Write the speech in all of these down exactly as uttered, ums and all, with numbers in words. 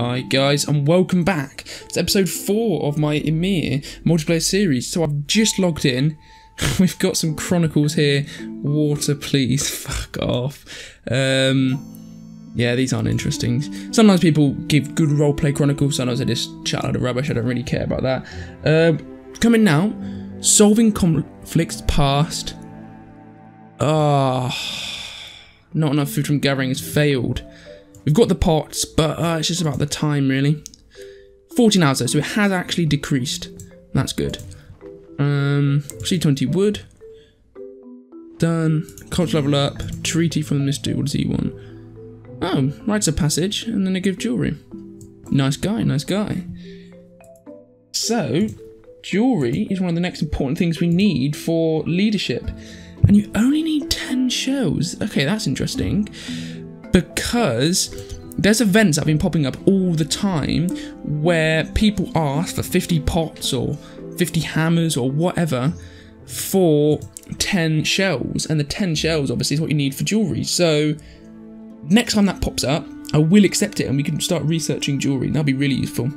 Hi guys, and welcome back to episode four of my Ymir multiplayer series. So I've just logged in. We've got some Chronicles here. Water, please. Fuck off. Um, yeah, these aren't interesting. Sometimes people give good roleplay Chronicles. Sometimes I just chat out of rubbish. I don't really care about that. Uh, coming now, solving conflicts past. Ah, oh, not enough food from gathering has failed. We've got the pots, but uh, it's just about the time, really. fourteen hours though, so it has actually decreased. That's good. Um, C twenty wood. Done. Culture level up. Treaty from this dude. What does he want? Oh, rites of passage, and then they give jewellery. Nice guy, nice guy. So, jewellery is one of the next important things we need for leadership. And you only need ten shells. Okay, that's interesting. Because there's events that have been popping up all the time where people ask for fifty pots or fifty hammers or whatever for ten shells. And the ten shells obviously is what you need for jewellery. So next time that pops up, I will accept it and we can start researching jewellery. That'll be really useful.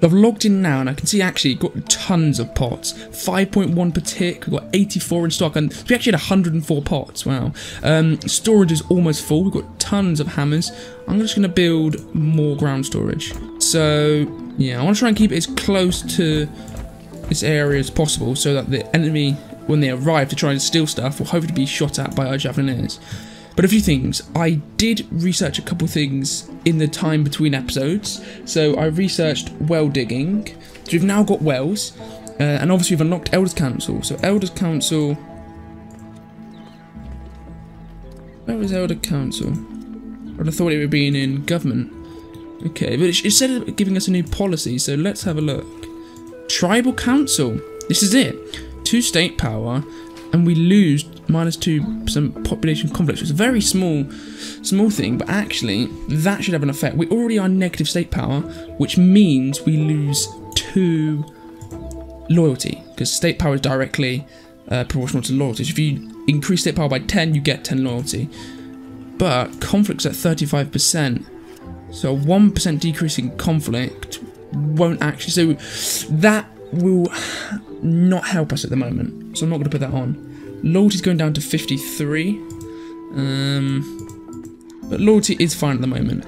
I've logged in now and I can see actually got tons of pots. five point one per tick, we've got eighty-four in stock, and we actually had one hundred and four pots, wow. Um, storage is almost full, we've got tons of hammers. I'm just going to build more ground storage. So, yeah, I want to try and keep it as close to this area as possible so that the enemy, when they arrive to try and steal stuff, will hopefully be shot at by our javelineers. But a few things. I did research a couple things in the time between episodes. So I researched well digging. So we've now got wells. Uh, and obviously we've unlocked Elders Council. So Elders Council... Where is Elder Council? I'd have thought it would have been in government. Okay, but it said it was giving us a new policy. So let's have a look. Tribal Council. This is it. Two state power. And we lose minus two some population conflicts. It's a very small, small thing, but actually that should have an effect. We already are negative state power, which means we lose two loyalty because state power is directly uh, proportional to loyalty. So if you increase state power by ten, you get ten loyalty. But conflicts at thirty-five percent, so a one percent decrease in conflict won't actually. So that will not help us at the moment, so I'm not going to put that on. Loyalty's going down to fifty-three, um, but loyalty is fine at the moment.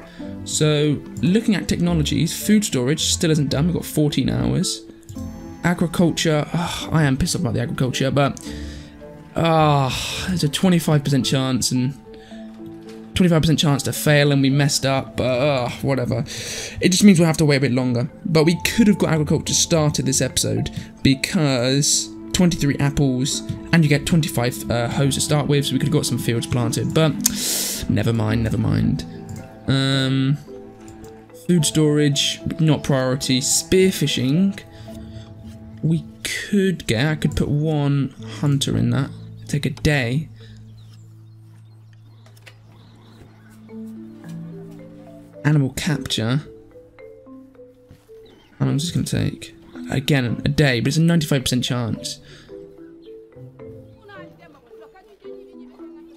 So looking at technologies, food storage still isn't done, we've got fourteen hours. Agriculture, oh, I am pissed off about the agriculture, but ah, oh, there's a twenty-five percent chance and twenty-five percent chance to fail and we messed up, but uh, whatever. It just means we'll have to wait a bit longer. But we could have got agriculture started this episode because twenty-three apples and you get twenty-five hoes to start with, so we could have got some fields planted, but never mind, never mind. Um, food storage, not priority. Spearfishing, we could get, I could put one hunter in that, take a day. Animal capture. How long is this going to take? Again, a day, but it's a ninety-five percent chance.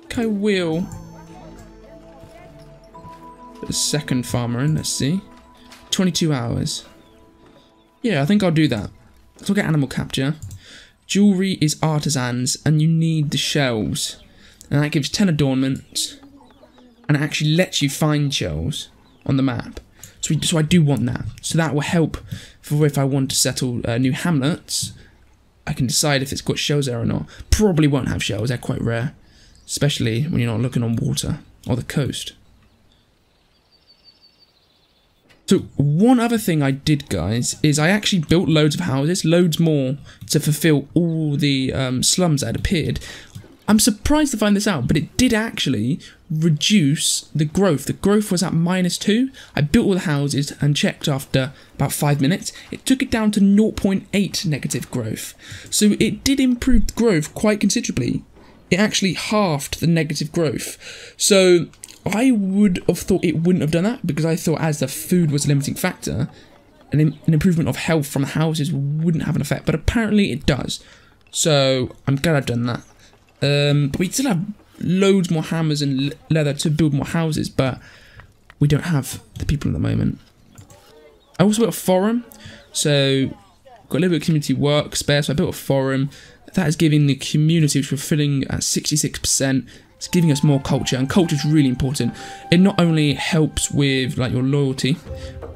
Okay, we'll put the second farmer in, let's see. twenty-two hours. Yeah, I think I'll do that. Let's look at animal capture. Jewelry is artisans, and you need the shells. And that gives ten adornments, and it actually lets you find shells on the map, so, we, so I do want that, so that will help for if I want to settle uh, new hamlets. I can decide if it's got shells there or not. Probably won't have shells, they're quite rare, especially when you're not looking on water or the coast. So one other thing I did, guys, is I actually built loads of houses, loads more to fulfill all the um, slums that had appeared. I'm surprised to find this out, but it did actually reduce the growth. The growth was at minus two. I built all the houses and checked after about five minutes. It took it down to zero point eight negative growth. So it did improve growth quite considerably. It actually halved the negative growth. So I would have thought it wouldn't have done that because I thought as the food was a limiting factor, an, im- an improvement of health from the houses wouldn't have an effect, but apparently it does. So I'm glad I've done that. Um, but we still have loads more hammers and leather to build more houses, but we don't have the people at the moment. I also built a forum, so got a little bit of community work spare, so I built a forum. That is giving the community, which we're filling at sixty-six percent, it's giving us more culture, and culture is really important. It not only helps with like your loyalty,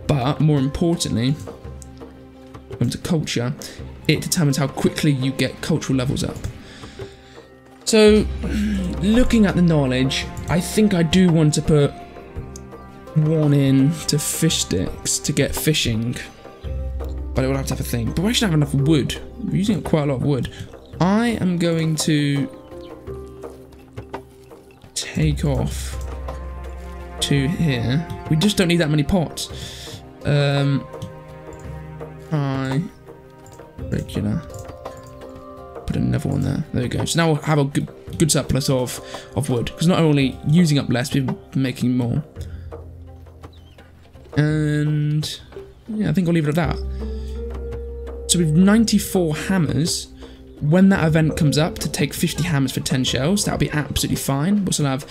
but more importantly, when it comes to culture, it determines how quickly you get cultural levels up. So, looking at the knowledge, I think I do want to put one in to fish sticks to get fishing, but it will have to have a thing. But we actually have enough wood. We're using quite a lot of wood. I am going to take off to here. We just don't need that many pots. Um, I regular. Put another one there. There we go. So now we'll have a good, good surplus of of wood, because not only using up less, we're making more. And yeah, I think I'll leave it at that. So we've ninety-four hammers. When that event comes up to take fifty hammers for ten shells, that'll be absolutely fine. We'll still have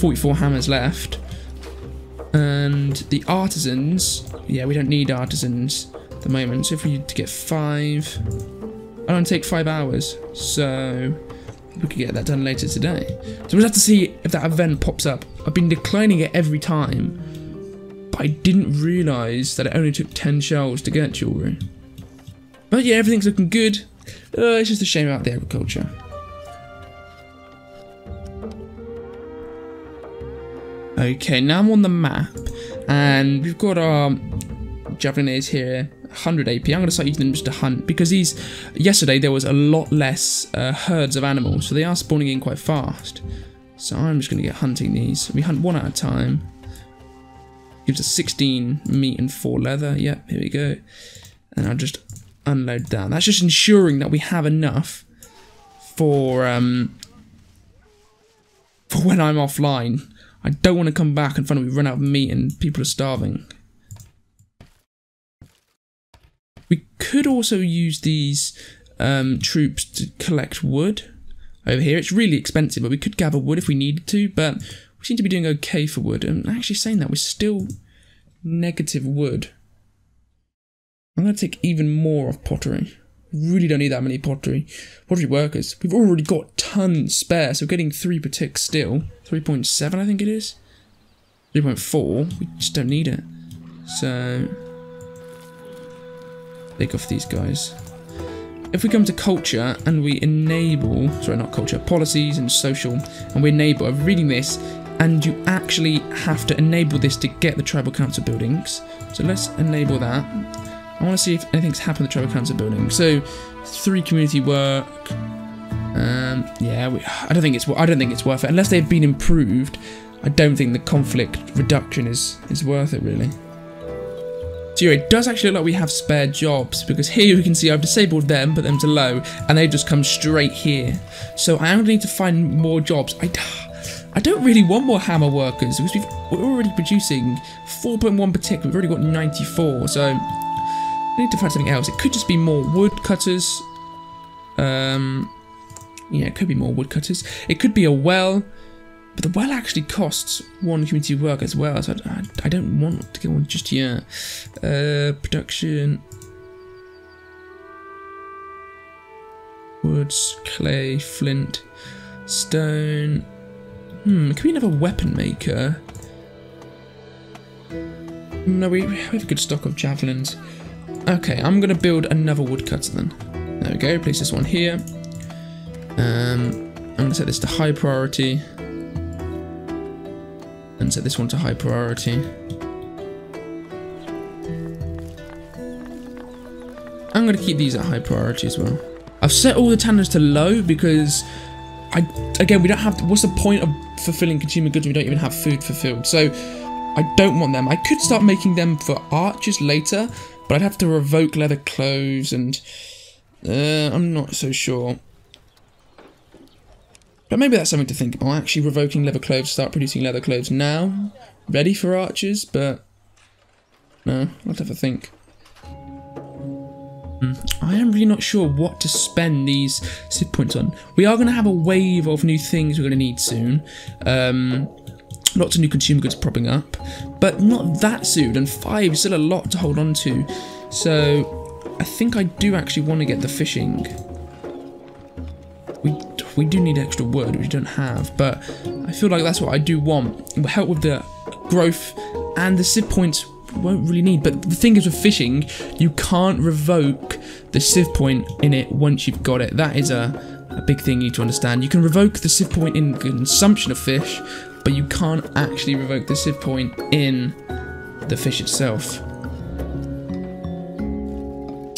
forty-four hammers left. And the artisans, yeah, we don't need artisans at the moment. So if we to get five, I don't take five hours, so we could get that done later today. So we'll have to see if that event pops up. I've been declining it every time. I didn't realise that it only took ten shells to get jewellery. But yeah, everything's looking good. Uh, it's just a shame about the agriculture. Okay, now I'm on the map, and we've got our javelinaires here, one hundred A P. I'm going to start using them just to hunt, because these, yesterday there was a lot less uh, herds of animals, so they are spawning in quite fast. So I'm just going to get hunting these. We hunt one at a time. Gives us sixteen meat and four leather. Yep, here we go. And I'll just unload that. That's just ensuring that we have enough for um for when I'm offline. I don't want to come back and find out we run out of meat and people are starving. We could also use these um, troops to collect wood over here. It's really expensive, but we could gather wood if we needed to, but we seem to be doing okay for wood. And actually saying that, we're still negative wood. I'm going to take even more of pottery. Really don't need that many pottery. Pottery workers. We've already got tons spare, so we're getting three per tick still. three point seven I think it is. three point four. We just don't need it. So take off these guys. If we come to culture and we enable, sorry not culture, policies and social, and we enable, I'm reading this, and you actually have to enable this to get the tribal council buildings. So let's enable that. I want to see if anything's happened to the tribal council building. So three community work. Um, yeah, we, I don't think it's I don't think it's worth it unless they've been improved. I don't think the conflict reduction is is worth it really. So yeah, it does actually look like we have spare jobs, because here we can see I've disabled them, put them to low, and they just come straight here. So I only need to find more jobs. I, I don't really want more hammer workers, because we've, we're already producing four point one per tick. We've already got ninety-four, so I need to find something else. It could just be more woodcutters. Um, yeah, it could be more woodcutters. It could be a well. But the well actually costs one community work as well, so I, I, I don't want to get one just yet. Uh, production. Woods, clay, flint, stone. Hmm, can we have a weapon maker? No, we, we have a good stock of javelins. Okay, I'm going to build another woodcutter then. There we go, place this one here. Um, I'm going to set this to high priority. And set this one to high priority. I'm going to keep these at high priority as well. I've set all the tanners to low because, I again, we don't have to, what's the point of fulfilling consumer goods when we don't even have food fulfilled? So I don't want them. I could start making them for archers later, but I'd have to revoke leather clothes and uh, I'm not so sure. But maybe that's something to think about, actually revoking leather clothes, start producing leather clothes now, ready for archers, but no, I'll have to think. I am really not sure what to spend these Civ points on. We are going to have a wave of new things we're going to need soon. Um, lots of new consumer goods propping up, but not that soon, and five is still a lot to hold on to. So I think I do actually want to get the fishing. We, we do need extra wood, which we don't have, but I feel like that's what I do want. It will help with the growth, and the sieve points won't really need, but the thing is with fishing, you can't revoke the sieve point in it once you've got it. That is a, a big thing you need to understand. You can revoke the sieve point in consumption of fish, but you can't actually revoke the sieve point in the fish itself.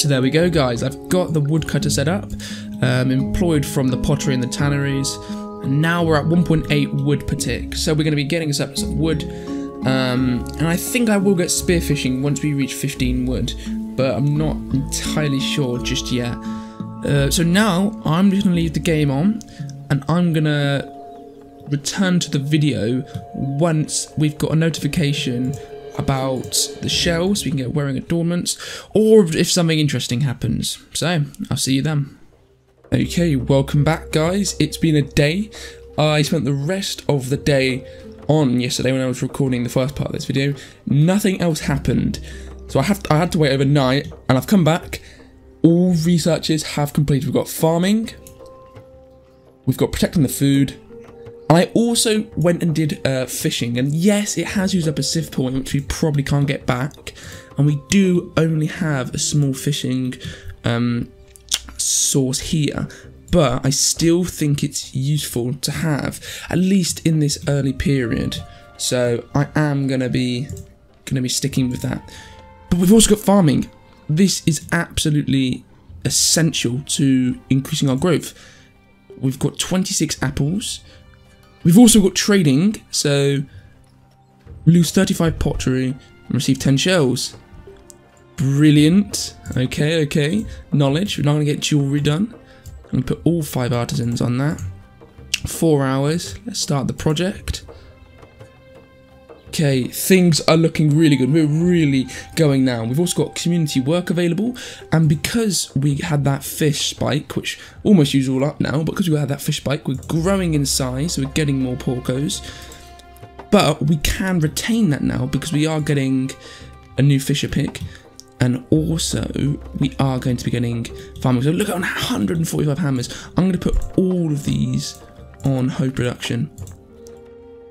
So there we go, guys. I've got the woodcutter set up, um, employed from the pottery and the tanneries, and now we're at one point eight wood per tick. So we're going to be getting us up some wood. Um, and I think I will get spearfishing once we reach fifteen wood, but I'm not entirely sure just yet. Uh, so now I'm just going to leave the game on, and I'm going to return to the video once we've got a notification about the shells we can get wearing adornments, or if something interesting happens. So I'll see you then. Okay, welcome back, guys. It's been a day. I spent the rest of the day on yesterday when I was recording the first part of this video. Nothing else happened, so I have to, I had to wait overnight, and I've come back. All researches have completed. We've got farming, we've got protecting the food, and I also went and did uh, fishing. And yes, it has used up a sieve point, which we probably can't get back, and we do only have a small fishing um, source here. But I still think it's useful to have, at least in this early period. So I am gonna be gonna be sticking with that. But we've also got farming. This is absolutely essential to increasing our growth. We've got twenty-six apples. We've also got trading, so lose thirty-five pottery and receive ten shells. Brilliant. Okay, okay. Knowledge. We're not gonna get jewelry done. I'm going to put all five artisans on that. Four hours. Let's start the project. Okay, things are looking really good. We're really going now. We've also got community work available. And because we had that fish spike, which almost used all up now, but because we had that fish spike, we're growing in size, so we're getting more porcos. But we can retain that now because we are getting a new fisher pick. And also, we are going to be getting farming. So look at one hundred forty-five hammers. I'm going to put all of these on hoe production.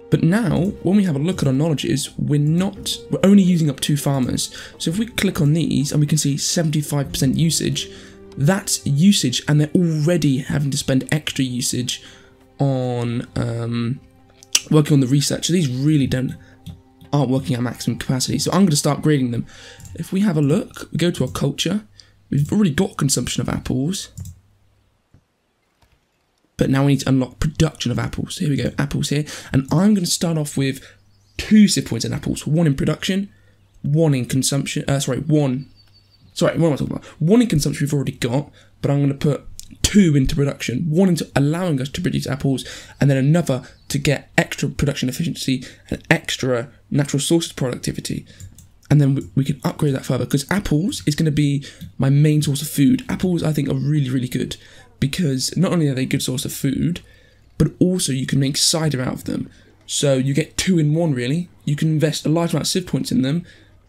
But now, when we have a look at our knowledges, we're not, we're only using up two farmers. So if we click on these, and we can see seventy-five percent usage, that's usage, and they're already having to spend extra usage on um, working on the research. So these really don't aren't working at maximum capacity. So I'm going to start grading them. If we have a look, we go to our culture. We've already got consumption of apples, but now we need to unlock production of apples. Here we go, apples here, and I'm going to start off with two sieve points in apples, one in production, one in consumption. Uh, sorry, one. Sorry, what am I talking about? One in consumption we've already got, but I'm going to put two into production, one into allowing us to produce apples, and then another to get extra production efficiency and extra natural sources productivity. And then we can upgrade that further, because apples is going to be my main source of food. Apples, I think, are really, really good, because not only are they a good source of food, but also you can make cider out of them. So you get two in one, really. You can invest a large amount of sieve points in them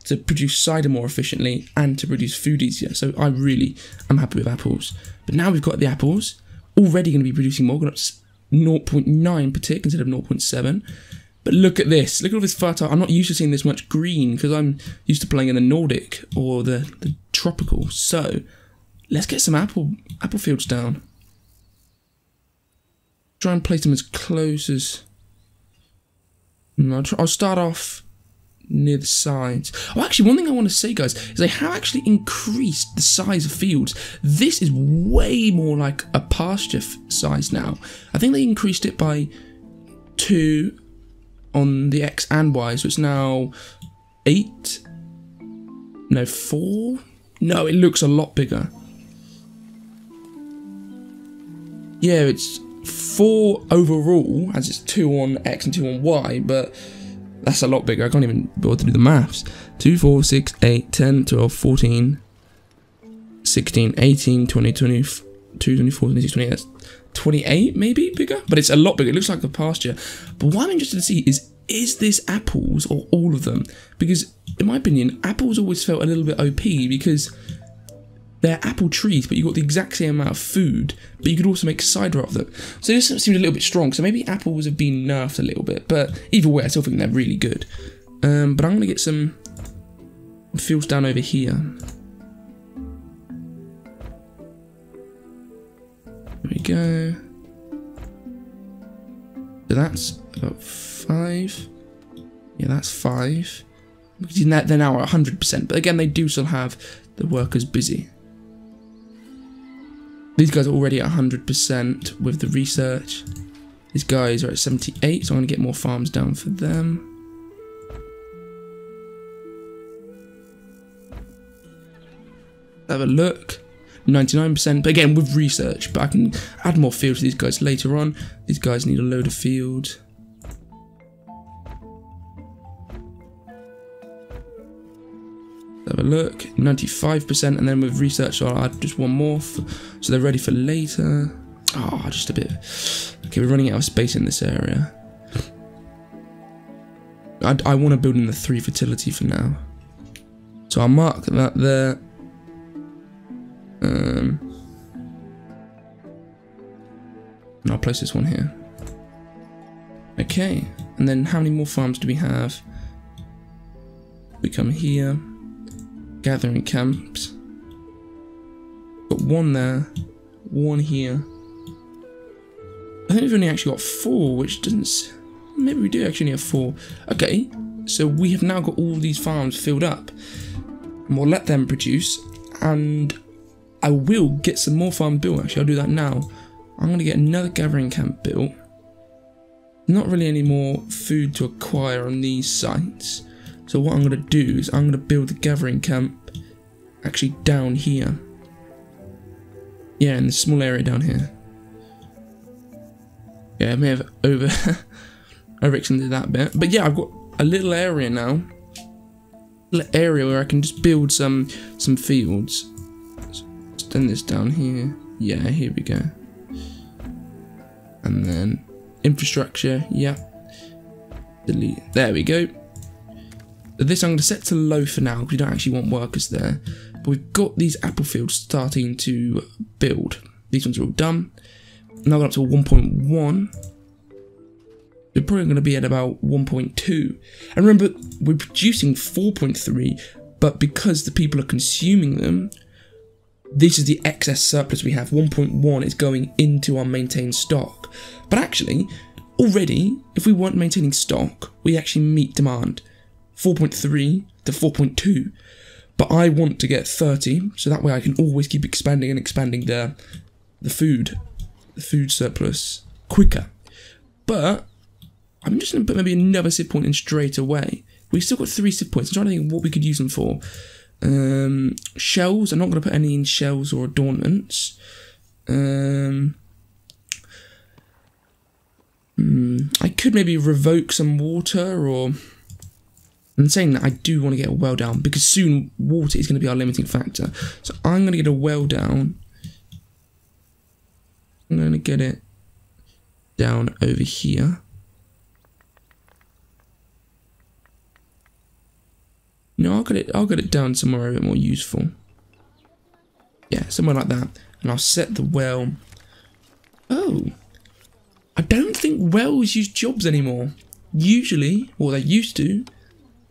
to produce cider more efficiently and to produce food easier. So I really am happy with apples. But now we've got the apples, already going to be producing more. That's zero point nine per tick instead of zero point seven. But look at this, look at all this fertile. I'm not used to seeing this much green because I'm used to playing in the Nordic or the, the tropical. So let's get some apple apple fields down. Try and place them as close as... I'll, try, I'll start off near the sides. Oh, actually, one thing I want to say, guys, is they have actually increased the size of fields. This is way more like a pasture size now. I think they increased it by two... on the X and Y, so it's now eight, no, four, no, it looks a lot bigger. Yeah, it's four overall, as it's two on X and two on Y, but that's a lot bigger. I can't even bother to do the maths. two, four, six, eight, ten, twelve, fourteen, sixteen, eighteen, twenty, twenty-two, twenty-four, twenty-six, twenty-eight, that's twenty-eight maybe bigger, but it's a lot bigger. It looks like a pasture. But what I'm interested to see is is this apples or all of them? Because in my opinion, apples always felt a little bit O P because they're apple trees, but you got the exact same amount of food, but you could also make cider out of them. So this seemed a little bit strong, so maybe apples have been nerfed a little bit, but either way, I still think they're really good. Um, but I'm going to get some fields down over here. There we go. So that's about five. Yeah, that's five. They're now at one hundred percent, but again, they do still have the workers busy. These guys are already at one hundred percent with the research. These guys are at seventy-eight, so I'm going to get more farms down for them. Have a look. ninety-nine percent, but again, with research, but I can add more fields to these guys later on. These guys need a load of field. Have a look, ninety-five percent, and then with research, I'll add just one more, for, so they're ready for later. Ah, oh, just a bit. Okay, we're running out of space in this area. I, I want to build in the three fertility for now. So I'll mark that there. Um, and I'll place this one here. Okay, and then how many more farms do we have? We come here. Gathering camps. Got one there, one here. I think we've only actually got four, which doesn't. Maybe we do actually have four. Okay, so we have now got all these farms filled up, and we'll let them produce. And I will get some more farm built. Actually, I'll do that now. I'm going to get another gathering camp built. Not really any more food to acquire on these sites. So what I'm going to do is I'm going to build the gathering camp actually down here. Yeah, in the small area down here. Yeah, I may have over overextended that bit. But yeah, I've got a little area now. A little area where I can just build some, some fields. Extend this down here. Yeah, here we go. And then infrastructure, yeah. Delete. There we go. This I'm going to set to low for now because we don't actually want workers there. But we've got these apple fields starting to build. These ones are all done. Now we're up to one point one. We're probably going to be at about one point two. And remember, we're producing four point three, but because the people are consuming them, this is the excess surplus we have. one point one is going into our maintained stock. But actually, already, if we weren't maintaining stock, we actually meet demand. four point three to four point two, but I want to get thirty, so that way I can always keep expanding and expanding the the food, the food surplus quicker. But I'm just going to put maybe another sieve point in straight away. We've still got three sieve points. I'm trying to think of what we could use them for. Um, shells. I'm not going to put any in shells or adornments. Um, I could maybe revoke some water or. And saying that, I do want to get a well down because soon water is going to be our limiting factor. So I'm going to get a well down. I'm going to get it down over here. No, I'll get it. I'll get it down somewhere a bit more useful. Yeah, somewhere like that. And I'll set the well. Oh, I don't think wells use jobs anymore. Usually, or they used to.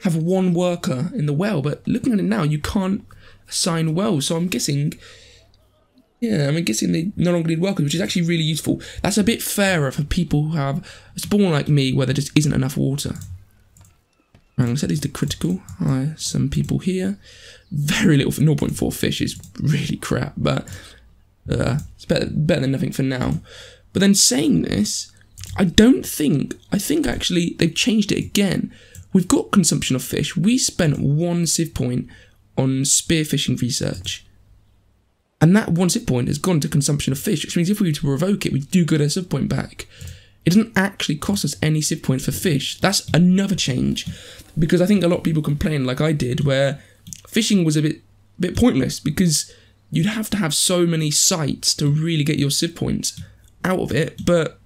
Have one worker in the well, but looking at it now, you can't assign wells. So I'm guessing, yeah, I'm guessing they no longer need workers, which is actually really useful. That's a bit fairer for people who have a spawn like me, where there just isn't enough water. I'm gonna set these to critical. Hire some people here. Very little for zero point four fish is really crap, but uh, it's better better than nothing for now. But then saying this, I don't think I think actually they've changed it again. We've got consumption of fish. We spent one sieve point on spearfishing research. And that one sieve point has gone to consumption of fish, which means if we were to revoke it, we do get a sieve point back. It doesn't actually cost us any sieve points for fish. That's another change. Because I think a lot of people complain, like I did, where fishing was a bit, bit pointless because you'd have to have so many sites to really get your sieve points out of it, but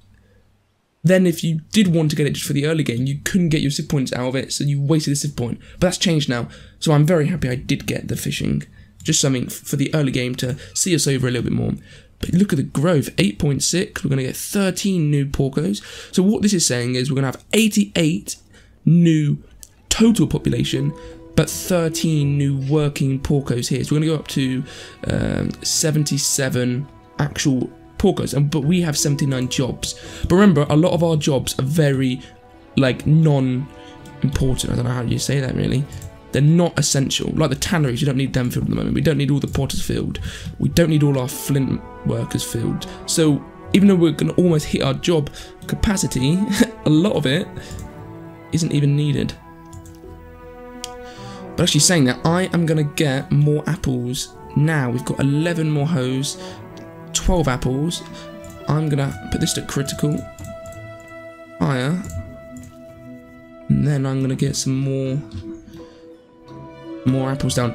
Then if you did want to get it just for the early game, you couldn't get your Civ points out of it, so you wasted a Civ point. But that's changed now, so I'm very happy I did get the fishing. Just something for the early game to see us over a little bit more. But look at the growth, eight point six, we're going to get thirteen new porcos. So what this is saying is we're going to have eighty-eight new total population, but thirteen new working porcos here. So we're going to go up to um, seventy-seven actual porcos, and but we have seventy-nine jobs. But remember, a lot of our jobs are very, like, non-important. I don't know how you say that, really. They're not essential. Like the tanneries, you don't need them filled at the moment. We don't need all the potters filled. We don't need all our flint workers filled. So even though we're going to almost hit our job capacity, a lot of it isn't even needed. But actually saying that, I am going to get more apples now. We've got eleven more hoes, twelve apples. I'm going to put this to critical. Higher. And then I'm going to get some more... more apples down.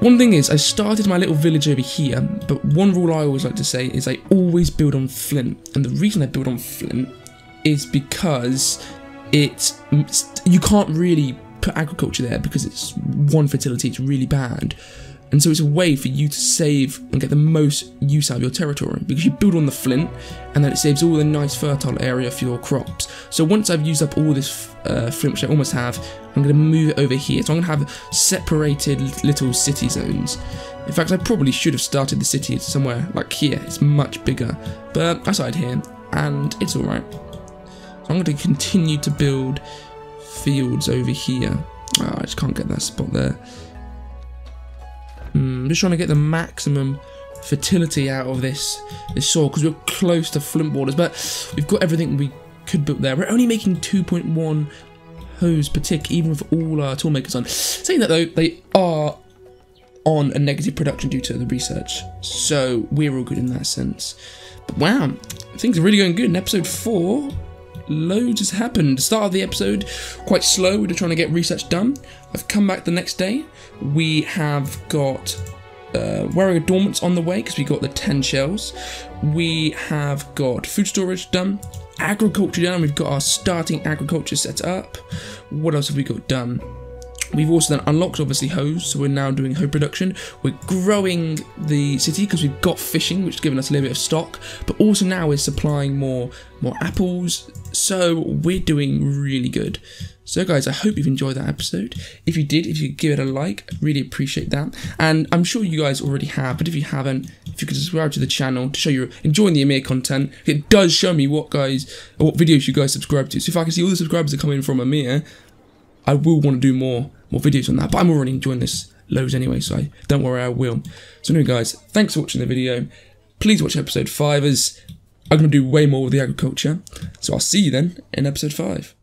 One thing is, I started my little village over here, but one rule I always like to say is I always build on flint, and the reason I build on flint is because it's, you can't really put agriculture there because it's one fertility, it's really bad, and so it's a way for you to save and get the most use out of your territory, because you build on the flint and then it saves all the nice fertile area for your crops. So once I've used up all this uh, flint, which I almost have, I'm going to move it over here. So I'm going to have separated little city zones. In fact, I probably should have started the city somewhere like here. It's much bigger, but I started here and it's alright. So I'm going to continue to build fields over here. Oh, I just can't get that spot there. I'm just trying to get the maximum fertility out of this, this soil, because we're close to flint borders, but we've got everything we could build there. We're only making two point one hoes per tick, even with all our tool makers on. Saying that though, they are on a negative production due to the research, so we're all good in that sense. But wow, things are really going good in episode four. Loads has happened. The start of the episode, quite slow, we were trying to get research done. I've come back the next day. We have got uh, wearing adornments on the way, because we got the ten shells. We have got food storage done, agriculture done, we've got our starting agriculture set up. What else have we got done? We've also then unlocked, obviously, hoes, so we're now doing hoe production. We're growing the city because we've got fishing, which has given us a little bit of stock, but also now we're supplying more, more apples, so we're doing really good. So guys, I hope you've enjoyed that episode. If you did, if you could give it a like, I'd really appreciate that. And I'm sure you guys already have, but if you haven't, if you could subscribe to the channel to show you're enjoying the Ymir content. It does show me what guys, what videos you guys subscribe to. So if I can see all the subscribers that come in from Ymir, I will want to do more more videos on that, but I'm already enjoying this loads anyway, so I, don't worry, I will. So anyway guys, thanks for watching the video. Please watch episode five, as I'm going to do way more with the agriculture. So I'll see you then in episode five.